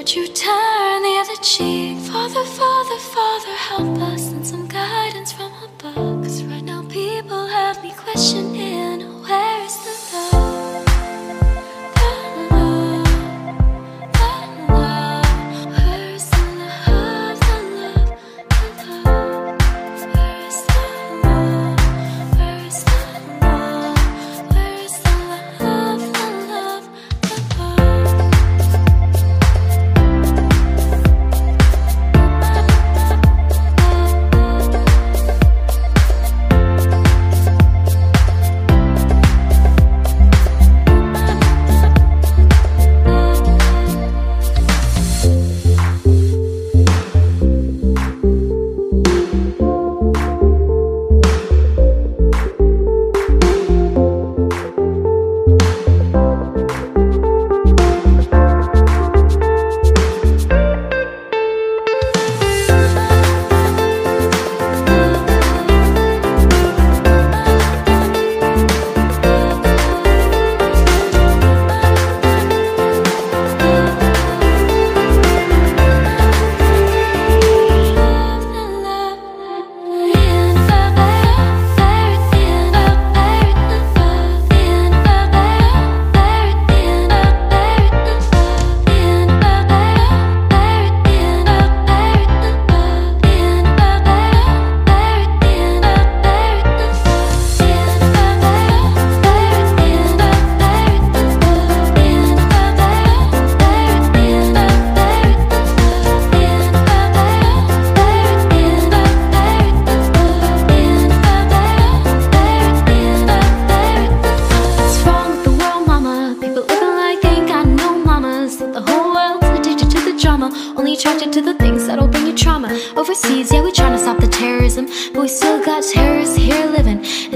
Would you turn the other cheek? Father, Father, Father, help us, and some guidance from above, 'cause right now people have me questioning, where is the love? The love, the love. Where is the love, the love, the love? Where is the love? Where is the love? Where is the love, the love, the love? Only attracted to the things that'll bring you trauma. Overseas, yeah, we're trying to stop the terrorism, but we still got terrorists here living.